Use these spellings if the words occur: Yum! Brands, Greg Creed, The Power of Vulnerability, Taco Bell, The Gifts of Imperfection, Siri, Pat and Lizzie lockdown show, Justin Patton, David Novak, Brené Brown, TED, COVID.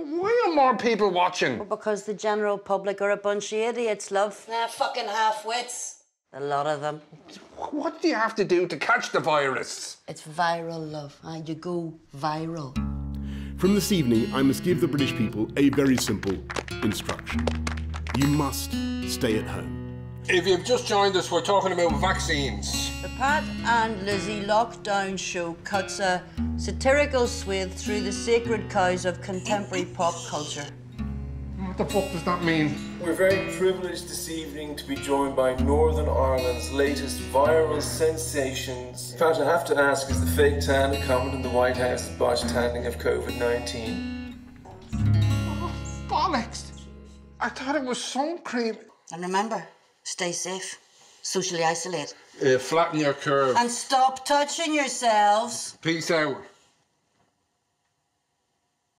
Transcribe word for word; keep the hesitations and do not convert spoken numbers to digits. Why are more people watching? Well, because the general public are a bunch of idiots, love. Nah, fucking half-wits. A lot of them. What do you have to do to catch the virus? It's viral, love. And you go viral. From this evening, I must give the British people a very simple instruction. You must stay at home. If you've just joined us, we're talking about vaccines. The Pat and Lizzie Lockdown Show cuts a satirical swathe through the sacred cows of contemporary pop culture. What the fuck does that mean? We're very privileged this evening to be joined by Northern Ireland's latest viral sensations. In fact, I have to ask, is the fake tan a comment in the White House's botched handling of COVID nineteen? Oh, bollocks! I thought it was sun cream. And remember, stay safe, socially isolate. Uh, flatten your curve. And stop touching yourselves. Peace out.